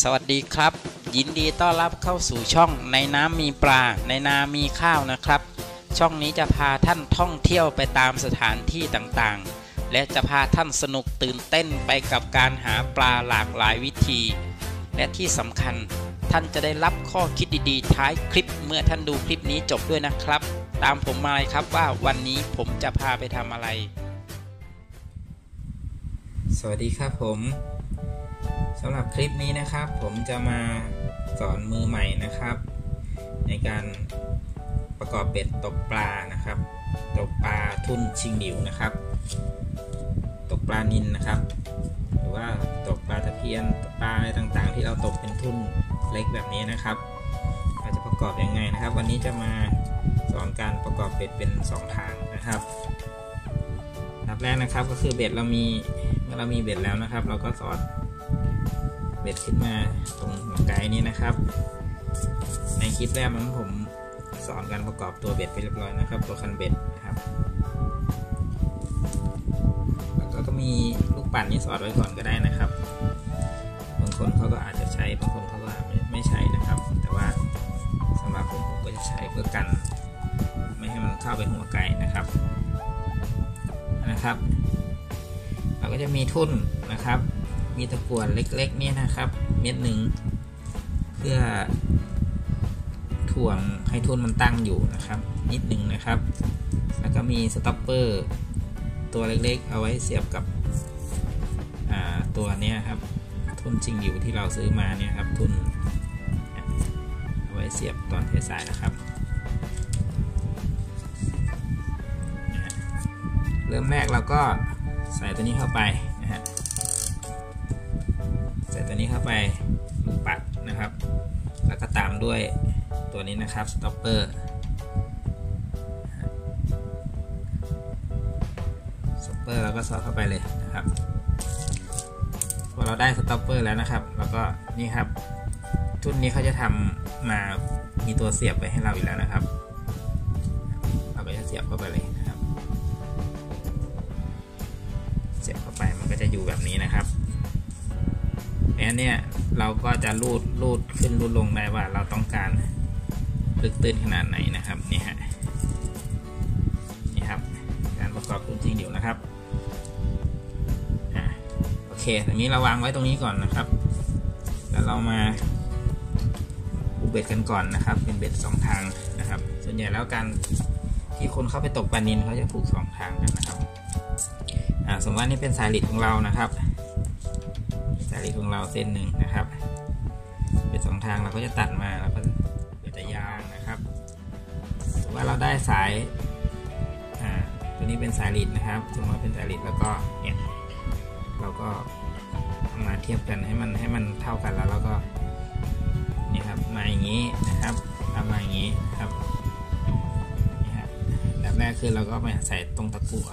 สวัสดีครับยินดีต้อนรับเข้าสู่ช่องในน้ำมีปลาในนามีข้าวนะครับช่องนี้จะพาท่านท่องเที่ยวไปตามสถานที่ต่างๆและจะพาท่านสนุกตื่นเต้นไปกับการหาปลาหลากหลายวิธีและที่สำคัญท่านจะได้รับข้อคิดดีๆท้ายคลิปเมื่อท่านดูคลิปนี้จบด้วยนะครับตามผมมาเลยครับว่าวันนี้ผมจะพาไปทำอะไรสวัสดีครับผมสำหรับคลิปนี้นะครับผมจะมาสอนมือใหม่นะครับในการประกอบเป็ดตกปลานะครับตกปลาทุ่นชิงหลิวนะครับตกปลานิล นะครับหรือว่าตกปลาตะเพียนตกปลาอะไรต่างๆที่เราตกเป็นทุ่นเล็กแบบนี้นะครับเราจะประกอบยังไงนะครับวันนี้จะมาสอนการประกอบเป็ดเป็น2ทางนะครับอันดับแรกนะครับก็คือเบ็ดเรามีเบ็ดแล้วนะครับเราก็สอดเบ็ดขึ้นมาตรงหัวไกนี้นะครับในคลิปแรกนั้นผมสอนการประกอบตัวเบ็ดไปเรียบร้อยนะครับตัวคันเบ็ดนะครับแล้วก็มีลูกปั่นที่สอดไว้ก่อนก็ได้นะครับบางคนเขาก็อาจจะใช้บางคนเขาก็ไม่ใช้นะครับแต่ว่าสำหรับผมก็จะใช้เพื่อกันไม่ให้มันเข้าไปหัวไกนะครับเราก็จะมีทุ่นนะครับมีตะกั่วเล็กๆนี่นะครับเม็ดหนึ่งเพื่อถ่วงให้ทุ่นมันตั้งอยู่นะครับนิดหนึ่งนะครับแล้วก็มีสต็อปเปอร์ตัวเล็กๆเอาไว้เสียบกับตัวนี้ครับทุ่นชิงหลิวที่เราซื้อมาเนี่ยครับทุ่นเอาไว้เสียบตอนเทสายนะครับเริ่มแรกเราก็ใส่ตัวนี้เข้าไปนะฮะใส่ตัวนี้เข้าไปลูกปัดนะครับแล้วก็ตามด้วยตัวนี้นะครับสต็อปเปอร์เราก็สอดเข้าไปเลยนะครับพอเราได้สต็อปเปอร์แล้วนะครับแล้วก็นี่ครับทุ่นนี้เขาจะทำมามีตัวเสียบไปให้เราอยู่แล้วนะครับเราก็จะเสียบเข้าไปเลยเสียบเข้าไปมันก็จะอยู่แบบนี้นะครับแล้วเนี่ยเราก็จะรูดขึ้นรูดลงได้ว่าเราต้องการลึกตื้นขนาดไหนนะครับนี่ฮะนี่ครับการประกอบทุ่นชิงหลิวนะครับโอเคตอนนี้เราวางไว้ตรงนี้ก่อนนะครับแล้วเรามาปูเบ็ดกันก่อนนะครับเป็นเบ็ดสองทางนะครับส่วนใหญ่แล้วการที่คนเข้าไปตกปลานิลเขาจะผูกสองทางกันนะครับสมมติว่านี่เป็นสายลิดของเรานะครับสายลิดของเราเส้นหนึ่งนะครับเป็นสองทางเราก็จะตัดมาแล้วก็จะยาวนะครับสมมติว่าเราได้สายตัวนี้เป็นสายลิดนะครับสมมติว่าเป็นสายลิดแล้วก็เนี่ยเราก็มาเทียบกันให้มันเท่ากันแล้วเราก็นี่ครับมาอย่างนี้นะครับทำมาอย่างนี้ครับแรกคือเราก็ไปใส่ตรงตะกั่ว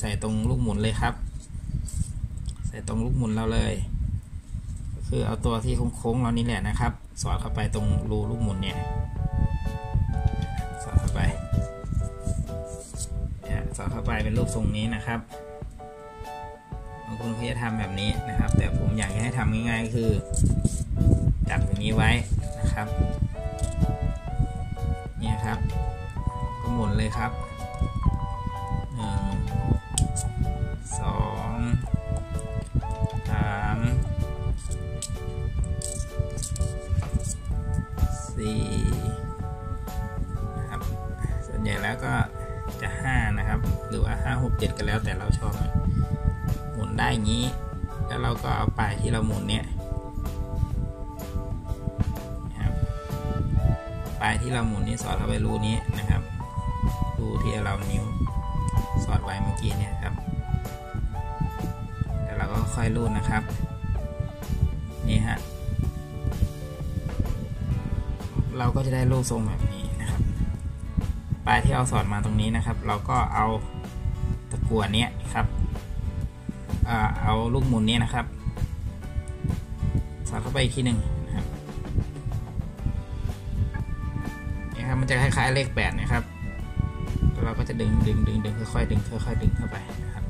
ใส่ตรงลูกหมุนเลยครับใส่ตรงลูกหมุนเราเลยก็คือเอาตัวที่โค้งๆเรานี่แหละนะครับสอดเข้าไปตรงรูลูกหมุนเนี่ยสอดเข้าไปสอดเข้าไปเป็นรูปทรงนี้นะครับบางคนเขาจะทำแบบนี้นะครับแต่ผมอยากให้ทำง่ายๆคือจับอย่างนี้ไว้นะครับเนี่ยครับก็หมุนเลยครับ1 2 3 4นะครับส่วนใหญ่แล้วก็จะ5นะครับหรือว่า5 6 7กันแล้วแต่เราชอบหมุนได้อย่างนี้แล้วเราก็เอาปลายที่เราหมุนเนี่ยนะครับปลายที่เราหมุนนี่สอดเข้าไปรูนี้นะครับรูที่เรานิ้วสอดไว้เมื่อกี้เนี่ยครับแล้วเราก็ค่อยรูดนะครับนี่ฮะเราก็จะได้รูปทรงแบบนี้นะครับปลายที่เราสอดมาตรงนี้นะครับเราก็เอาตะกั่วเนี้ยครับเอาลูกหมุนนี้นะครับสอดเข้าไปอีกทีหนึ่งนะครับนี่ครับมันจะคล้ายๆเลข8นะครับเราก็จะดึงค่อยๆดึงเข้าไปนะครับ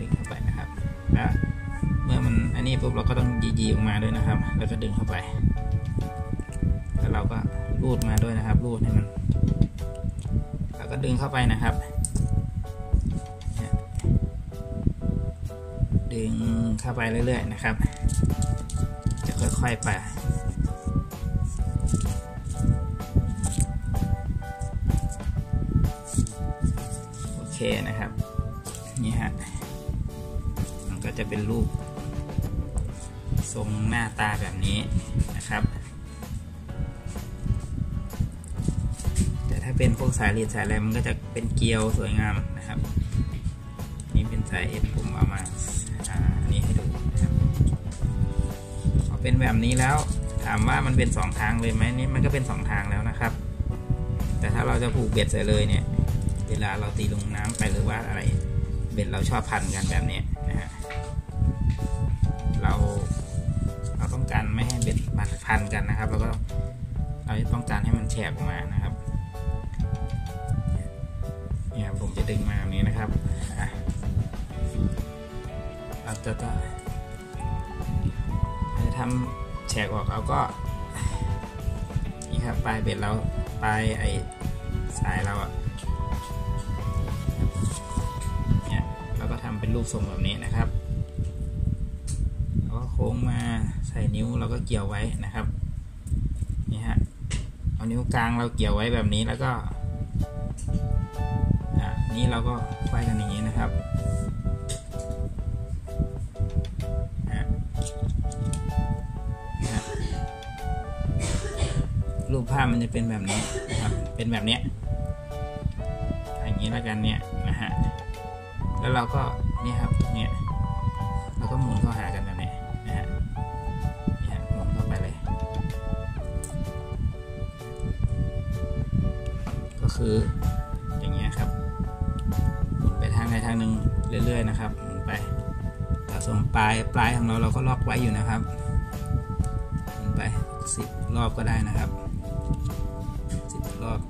ดึงเข้าไปนะครับแล้วเมื่อ มันอันนี้ปุ๊บเราก็ต้องยีๆออกมาด้วยนะครับแล้วก็ดึงเข้าไปแล้วเราก็รูดมาด้วยนะครับรูดให้มันแล้วก็ดึงเข้าไปนะครับดึงเข้าไปเรื่อยๆนะครับจะค่อยๆไปโอเคนะครับนี่ฮะมันก็จะเป็นรูปทรงหน้าตาแบบนี้นะครับแต่ถ้าเป็นพวกสายรีดสายอะไรมันก็จะเป็นเกลียวสวยงามนะครับนี่เป็นสายเอฟผมเอามาอันนี้ให้ดูนะครับพอเป็นแบบนี้แล้วถามว่ามันเป็น2ทางเลยไหมนี่มันก็เป็น2ทางแล้วนะครับแต่ถ้าเราจะผูกเบ็ดใส่เลยเนี่ยเวลาเราตีลงน้ำไปหรือว่าอะไรเบ็ดเราชอบพันกันแบบนี้นะฮะเราต้องการไม่ให้เบ็ดพันกันนะครับแล้วก็เราต้องการให้มันแฉกออกมานะครับเนี่ยผมจะดึงมาแบบนี้นะครับเราจะทำแฉกออกเราก็นี่ครับปลายเบ็ดเราปลายไอสายเราอะเนี่ยเราก็ทำเป็นรูปทรงแบบนี้นะครับแล้วก็โค้งมาใส่นิ้วเราก็เกี่ยวไว้นะครับนี่ฮะเอานิ้วกลางเราเกี่ยวไว้แบบนี้แล้วก็นี่เราก็ควายกันอย่างนี้นะครับรูปภาพมันจะเป็นแบบนี้นะครับเป็นแบบเนี้ยอย่างนี้แล้วกันเนี่ยนะฮะแล้วเราก็นี่ครับเนี่ยเราก็หมุนเข้าหากันแบบนี้นะฮะเนี่ยหมุนเข้าไปเลยก็คืออย่างเงี้ยครับหมุนไปทางใดทางหนึ่งเรื่อยๆนะครับหมุนไปแต่ส่วนปลายของเราก็ล็อกไว้อยู่นะครับหมุนไป10รอบก็ได้นะครับ10รอบ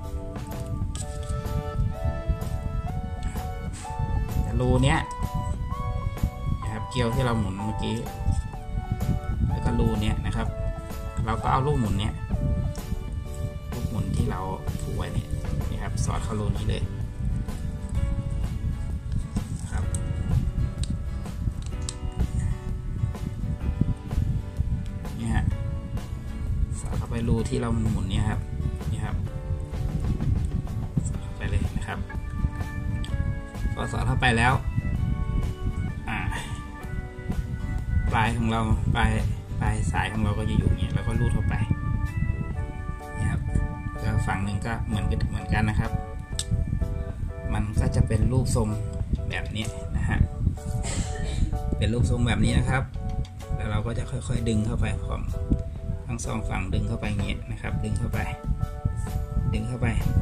รูเนี้ยนะครับเกลียวที่เราหมุนเมื่อกี้แล้วก็รูเนี้ยนะครับเราก็เอาลูกหมุนเนี้ยลูกหมุนที่เราผูกไว้เนี่ยนะครับสอดเข้ารูนี้เลยนะครับนี่ฮะสอดเข้าไปรูที่เราหมุนเนี่ยครับนี่ครับสอดเข้าไปเลยนะครับสอดเข้าไปแล้วปลายของเราปลายสายของเราก็จะอยู่อย่างนี้แล้วก็ลูดเข้าไปนี่ครับแล้วฝั่งหนึ่งก็เหมือนกันนะครับมันก็จะเป็นรูปทรงแบบนี้นะฮะเป็นรูปทรงแบบนี้นะครับแล้วเราก็จะค่อยๆดึงเข้าไปของทั้งสองฝั่งดึงเข้าไปอย่างนี้นะครับดึงเข้าไป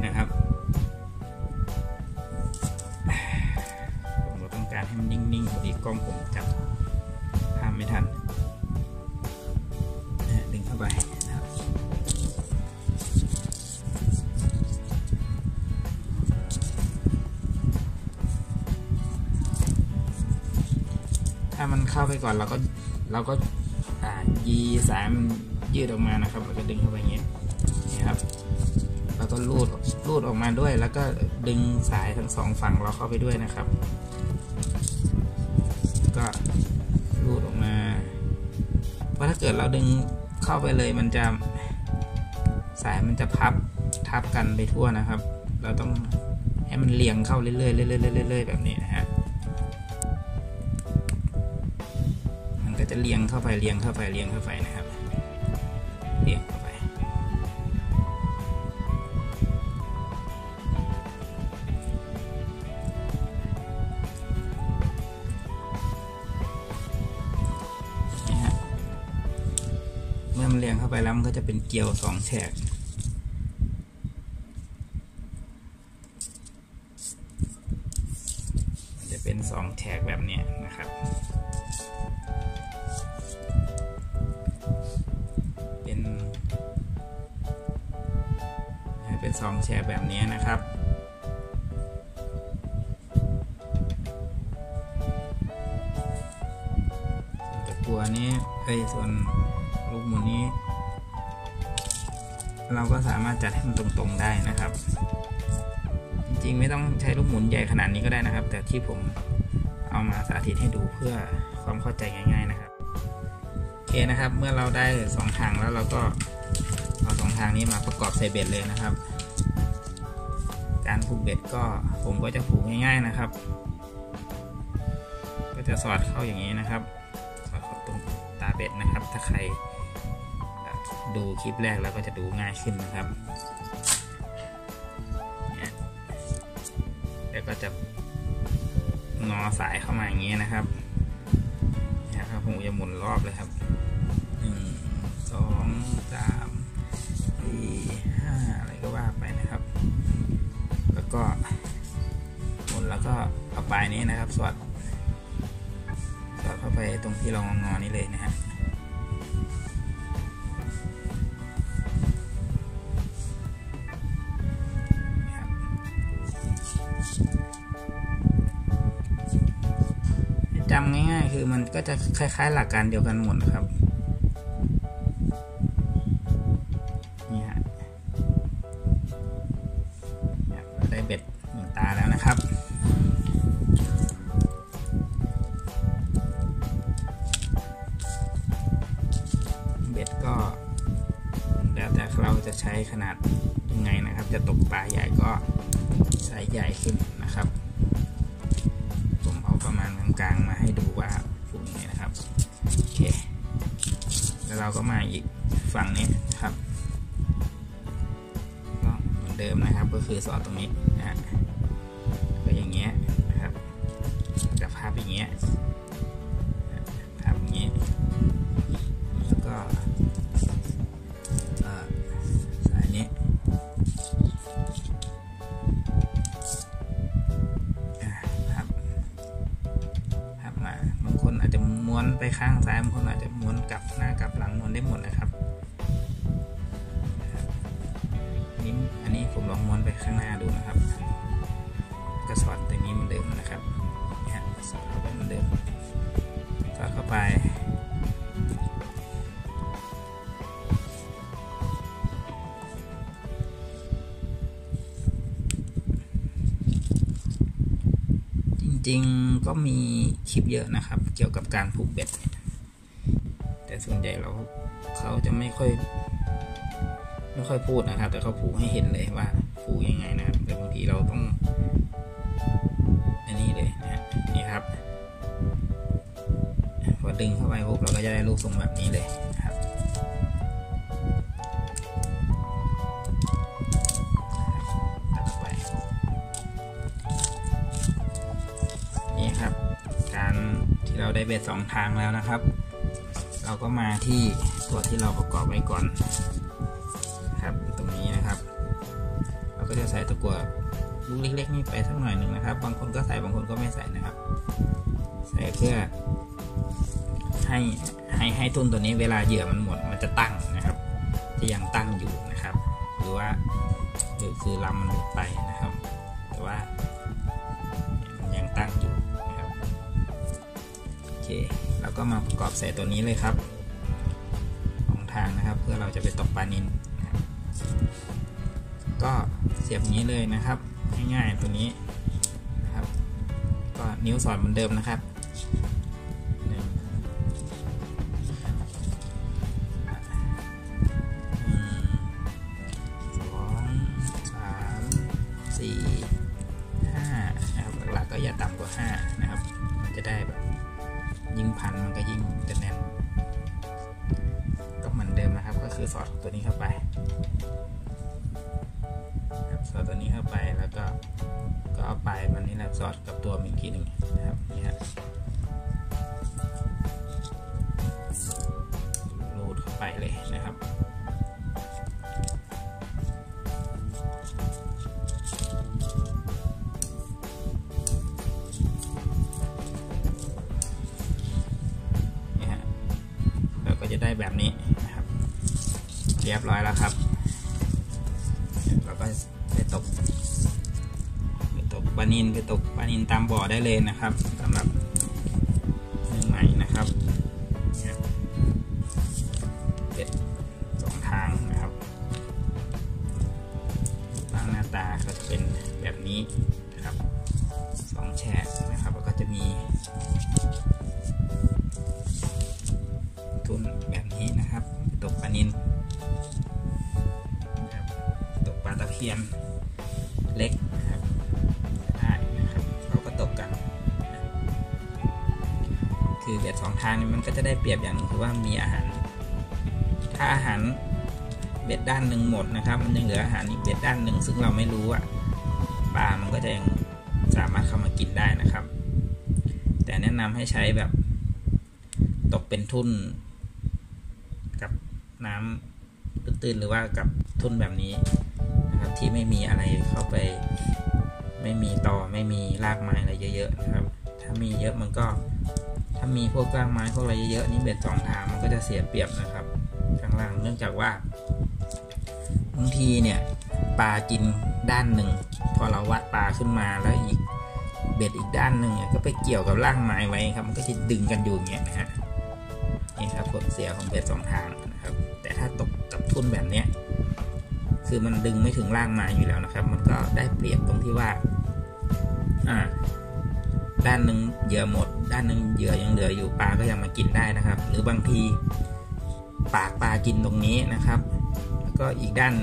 นะครับให้มันนิ่งๆพอดีกล้องผมจับภาพไม่ทันดึงเข้าไปนะครับถ้ามันเข้าไปก่อนเราก็ยีสายมันยืดออกมานะครับแล้วก็ดึงเข้าไปอย่างเงี้ยนะครับแล้วก็รูดออกมาด้วยแล้วก็ดึงสายทั้งสองฝั่งเราเข้าไปด้วยนะครับก็รูดออกมาเพราะถ้าเกิดเราดึงเข้าไปเลยมันจะสายมันจะทับกันไปทั่วนะครับเราต้องให้มันเลียงเข้าเรื่อยๆเรื่อยๆแบบนี้นะฮะมันก็จะเลียงเข้าไปนะครับเลียงเข้าไปเรียงเข้าไปแล้วมันก็จะเป็นเกลียว2แฉกมันจะเป็น2แฉกแบบนี้นะครับเป็น2แฉกแบบนี้นะครับตัว ส่วนลูกหมุนนี้เราก็สามารถจัดให้มันตรงๆได้นะครับจริงๆไม่ต้องใช้ลูกหมุนใหญ่ขนาดนี้ก็ได้นะครับแต่ที่ผมเอามาสาธิตให้ดูเพื่อความเข้าใจง่ายๆนะครับโอเคนะครับเมื่อเราได้2ทางแล้วเราก็เอา2ทางนี้มาประกอบใส่เบ็ดเลยนะครับการผูกเบ็ดก็ผมก็จะผูกง่ายๆนะครับก็จะสอดเข้าอย่างนี้นะครับสอดเข้าตรงตาเบ็ดนะครับถ้าใครดูคลิปแรกแล้วก็จะดูง่ายขึ้นนะครับแล้วก็จะงอสายเข้ามาอย่างนี้นะครับนะครับผมจะหมุนรอบเลยครับ1 2 3 4 5อะไรก็ว่าไปนะครับแล้วก็หมุนแล้วก็เอาปลายนี้นะครับสอดเข้าไปตรงที่เรางอนี้เลยนะฮะจำง่ายๆคือมันก็จะคล้ายๆหลักการเดียวกันหมดนะครับนี่ฮะได้เบ็ดหนึ่งตาแล้วนะครับเบ็ดก็แล้วแต่เราจะใช้ขนาดยังไงนะครับจะตกปลาใหญ่ก็ใช้ใหญ่ขึ้นนะครับประมาณกลางๆมาให้ดูว่าผูกยังไงนะครับโอเคแล้วเราก็มาอีกฝั่งนี้ครับก็เหมือนเดิมนะครับก็คือสอดตรงนี้นะก็อย่างเงี้ยนะครับจะพับอย่างเงี้ยพับอย่างเงี้ยแล้วก็สายนี้ม้วนไปข้างซ้ายบางคนอาจจะม้วนกลับหน้ากลับหลังม้วนได้หมดนะครับนี่อันนี้ผมลองม้วนไปข้างหน้าดูนะครับก็สอดตรงนี้เหมือนเดิมนะครับสอดเข้าไปเหมือนเดิมสอดเข้าไปจริงๆก็มีคลิปเยอะนะครับเกี่ยวกับการผูกเบ็ดแต่ส่วนใหญ่เขาจะไม่ค่อยพูดนะครับแต่เขาผูกให้เห็นเลยว่าผูกยังไงนะครับแต่บางทีเราต้องอันนี้เลยนะนี่ครับพอดึงเข้าไปปุ๊บเราก็จะได้รูปทรงแบบนี้เลยนะครับการที่เราได้เบ็ด2ทางแล้วนะครับเราก็มาที่ตัวที่เราประกอบไว้ก่อนครับตรงนี้นะครับเราก็จะใส่ตะกั่วลูกเล็กๆนี่ไปสักหน่อยหนึ่งนะครับบางคนก็ใส่บางคนก็ไม่ใส่นะครับใส่เพื่อให้ทุ่นตัวนี้เวลาเหยื่อมันหมดมันจะตั้งนะครับที่ยังตั้งอยู่นะครับหรือว่าคือลำมันหลุดไปนะครับแต่ว่ามันยังตั้งอยู่แล้วก็มาประกอบใส่ตัวนี้เลยครับของทางนะครับเพื่อเราจะไปตกปลานิลก็เสียบนี้เลยนะครับง่ายๆตัวนี้นะครับก็นิ้วสอดเหมือนเดิมนะครับ1 2 3 4 5นะครับหลักๆก็อย่าต่ำกว่า5นะครับมันจะได้แบบยิ่งพันมันก็ยิ่งจะแน่นก็เหมือนเดิมนะครับก็คือสอดตัวนี้เข้าไปสอดตัวนี้เข้าไปแล้วก็เอาปลายมันนี่แหละสอดกับตัวอีกทีหนึ่งนะครับนี่ฮะรูดเข้าไปเลยนะครับจะได้แบบนี้นะครับเรียบร้อยแล้วครับเราก็ไปตกปลานิลตามบ่อได้เลยนะครับสำหรับเรื่องใหม่นะครับ นี้นะครับ2แฉกนะครับแล้วก็จะมีทุนแบบนี้นะครับตกปลานิลนะครับตกปลาตะเพียนเล็กนะครับได้นะครับเราก็ตกกันคือแบบสองทางนี้มันก็จะได้เปรียบอย่างนึงคือว่ามีอาหารถ้าอาหารเบ็ดด้านหนึ่งหมดนะครับมันยังเหลืออาหารอีกเบ็ดด้านหนึ่งซึ่งเราไม่รู้อะปลามันก็จะยังสามารถเข้ามากินได้นะครับแต่แนะนำให้ใช้แบบตกเป็นทุ่นกับน้ำตื้นๆหรือว่ากับทุ่นแบบนี้นะครับที่ไม่มีอะไรเข้าไปไม่มีตอไม่มีรากไม้อะไรเยอะๆนะครับถ้ามีเยอะมันก็ถ้ามีพวกรากไม้พวกอะไรเยอะๆนี่เบ็ดสองทางมันก็จะเสียเปรียบนะครับข้างล่างเนื่องจากว่าบางทีเนี่ยปลากินด้านหนึ่งพอเราวัดปลาขึ้นมาแล้วอีกเบ็ดอีกด้านหนึ่งเนี่ยก็ไปเกี่ยวกับรากไม้ไว้ครับมันก็จะดึงกันอยู่อย่างเงี้ยนะฮะนี่ครับผลเสียของเบ็ดสองทางนะครับแต่ถ้าตกกับทุ่นแบบเนี้ยคือมันดึงไม่ถึงรากไม้อยู่แล้วนะครับมันก็ได้เปรียบตรงที่ว่าด้านหนึ่งเหยื่อหมดด้านหนึ่งเหยื่อยังเหลืออยู่ปลาก็ยังมากินได้นะครับหรือบางทีปากปลากินตรงนี้นะครับแล้วก็อีกด้าน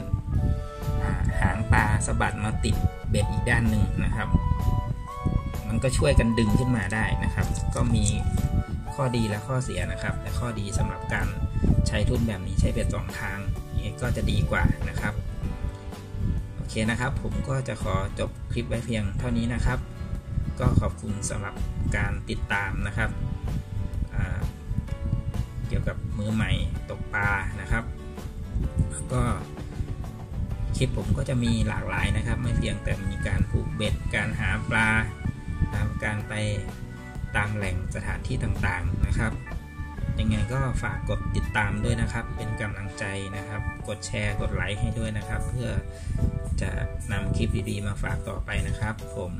หางปลาสะบัดมาติดเบ็ดอีกด้านหนึ่งนะครับมันก็ช่วยกันดึงขึ้นมาได้นะครับก็มีข้อดีและข้อเสียนะครับแต่ข้อดีสำหรับการใช้ทุ่นแบบนี้ใช้เบ็ดสองทางนี่ก็จะดีกว่านะครับโอเคนะครับผมก็จะขอจบคลิปไว้เพียงเท่านี้นะครับก็ขอบคุณสำหรับการติดตามนะครับเกี่ยวกับมือใหม่ตกปลานะครับก็คลิปผมก็จะมีหลากหลายนะครับไม่เพียงแต่มีการผูกเบ็ดการหาปลาการไปตามแหล่งสถานที่ต่างๆนะครับยังไงก็ฝากกดติดตามด้วยนะครับเป็นกำลังใจนะครับกดแชร์กดไลค์ให้ด้วยนะครับเพื่อจะนำคลิปดีๆมาฝากต่อไปนะครับผม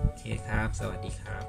โอเคครับสวัสดีครับ